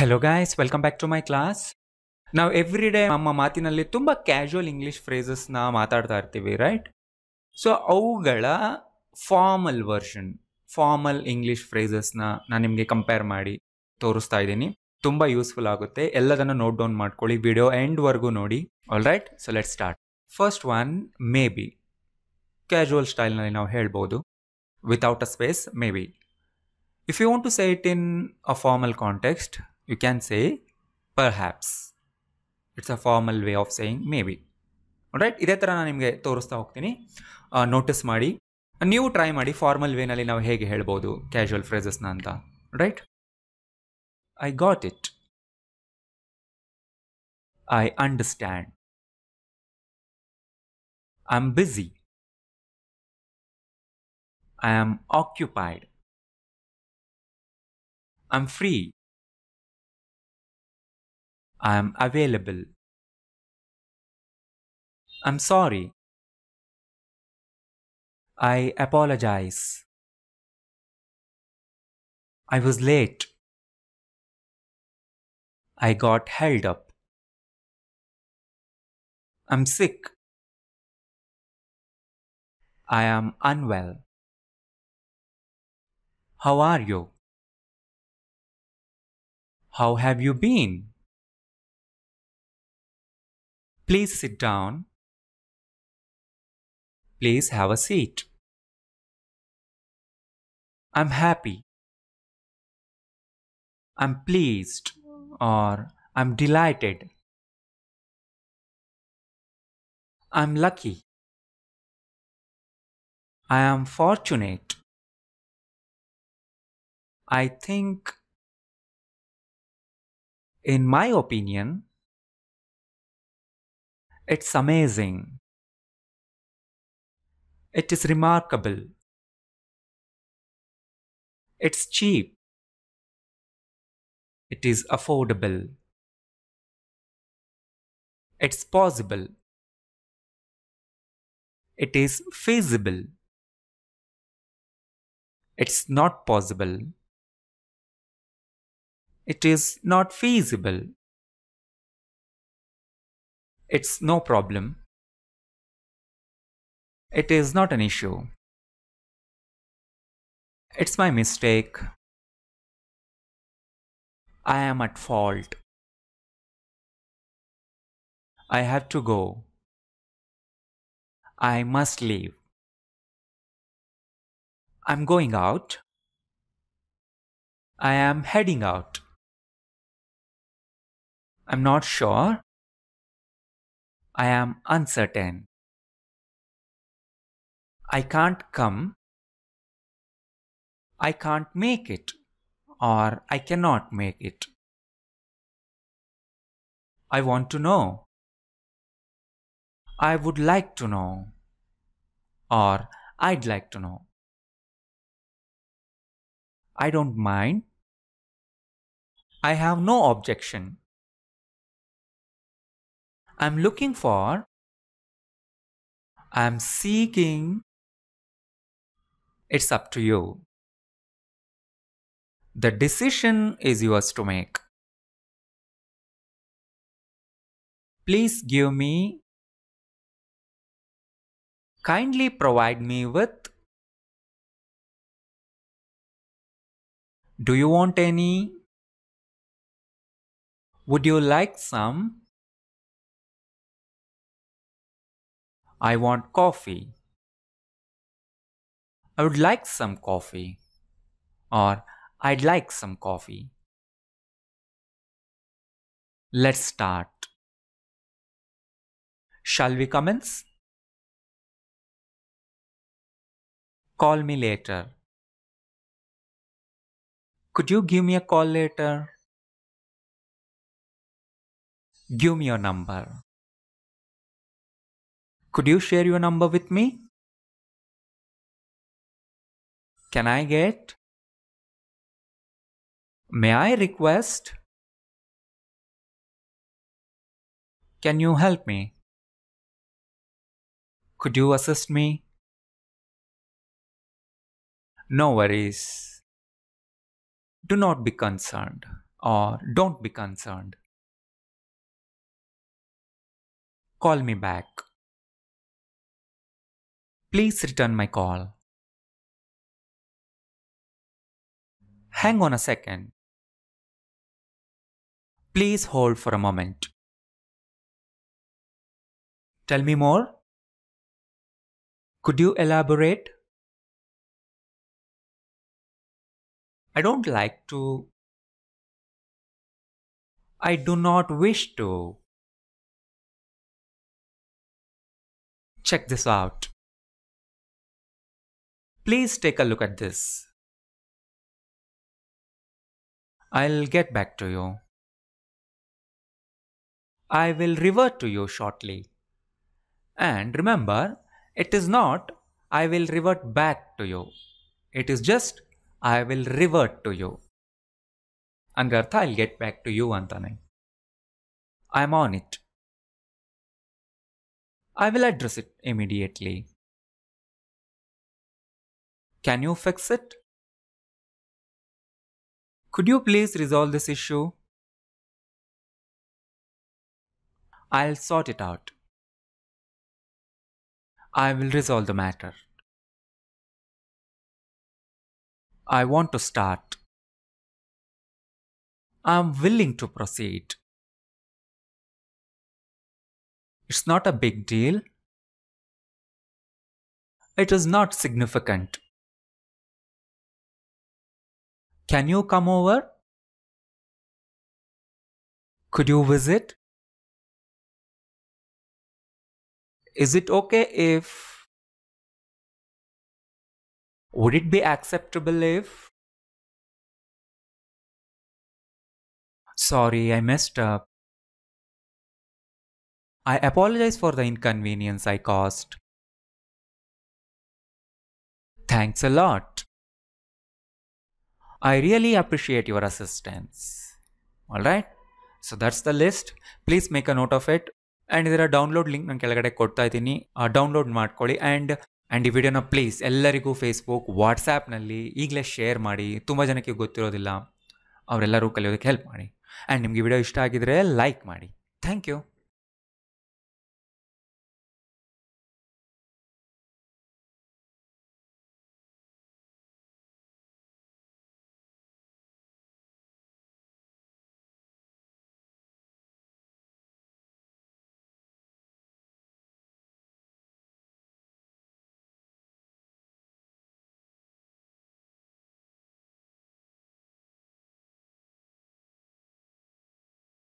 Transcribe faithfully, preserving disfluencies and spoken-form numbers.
Hello guys, welcome back to my class. Now every day ನಮ್ಮ ಮಾತಿನಲ್ಲಿ ತುಂಬಾ casual English phrases ನ ಮಾತಾಡ್ತಾ ಇರ್ತೀವಿ ರೈಟ್ ಸೊ ಅವುಗಳ formal version formal English phrases ನ ನಾನು ನಿಮಗೆ ಕಂಪೇರ್ ಮಾಡಿ ತೋರಿಸ್ತಾ ಇದ್ದೀನಿ ತುಂಬಾ ಯೂಸ್ಫುಲ್ ಆಗುತ್ತೆ ಎಲ್ಲದನ್ನ ನೋಟ್ ಡೌನ್ ಮಾಡ್ಕೊಳ್ಳಿ ವಿಡಿಯೋ ಎಂಡ್ ವರೆಗೂ ನೋಡಿ alright so let's start first one maybe casual style ನಲ್ಲಿ ನಾವು ಹೇಳ್ಬೋದು without a space maybe if you want to say it in a formal context you can say perhaps. It's a formal way of saying maybe. Alright, ide tara naan nimge torustha hogtini notice maadi new try maadi formal way nalli nav hege helabodu casual phrases na anta right I got it I understand I'm busy I am occupied I'm free I am available. I'm sorry. I apologize. I was late. I got held up. I'm sick. I am unwell. How are you? How have you been? Please sit down. Please have a seat. I'm happy. I'm pleased or I'm delighted. I'm lucky. I am fortunate. I think, in my opinion, it's amazing. It is remarkable. It's cheap. It is affordable. It's possible. It is feasible. It's not possible. It is not feasible. It's no problem. It is not an issue. It's my mistake. I am at fault. I have to go. I must leave. I'm going out. I am heading out. I'm not sure. I am uncertain. I can't come. I can't make it, or I cannot make it. I want to know. I would like to know, or I'd like to know. I don't mind. I have no objection. I'm looking for, I'm seeking, it's up to you. The decision is yours to make. Please give me, kindly provide me with, do you want any, would you like some? I want coffee. I would like some coffee. Or I'd like some coffee. Let's start. Shall we commence? Call me later. Could you give me a call later? Give me your number. Could you share your number with me? Can I get? May I request? Can you help me? Could you assist me? No worries. Do not be concerned. or don't be concerned. Call me back. Please return my call. Hang on a second. Please hold for a moment. Tell me more. Could you elaborate? I don't like to. I do not wish to. Check this out. Please take a look at this. I'll get back to you. I will revert to you shortly. And remember, it is not I will revert back to you. It is just I will revert to you. Andra artha I'll get back to you antane. I'm on it. I will address it immediately. Can you fix it? Could you please resolve this issue? I'll sort it out. I will resolve the matter. I want to start. I'm willing to proceed. It's not a big deal. It is not significant. Can you come over? Could you visit? Is it okay if? Would it be acceptable if? Sorry, I messed up. I apologize for the inconvenience I caused. Thanks a lot. I really appreciate your assistance. Alright, so that's the list. Please make a note of it. And there are download link nan kelagade kodta idini download ಮಾಡ್ಕೊಳ್ಳಿ and and ಈ ವಿಡಿಯೋನ please ಎಲ್ಲರಿಗೂ Facebook WhatsApp ನಲ್ಲಿ ಈಗಲೇ share ಮಾಡಿ. ತುಂಬಾ ಜನಕ್ಕೆ ಗೊತ್ತಿರೋದಿಲ್ಲ, ಅವರೆಲ್ಲರೂ ಕಲಿಯೋದಕ್ಕೆ ಹೆಲ್ಪ್ ಮಾಡಿ. And ನಿಮಗೆ ವಿಡಿಯೋ ಇಷ್ಟ ಆಗಿದ್ರೆ ಲೈಕ್ ಮಾಡಿ. Thank you.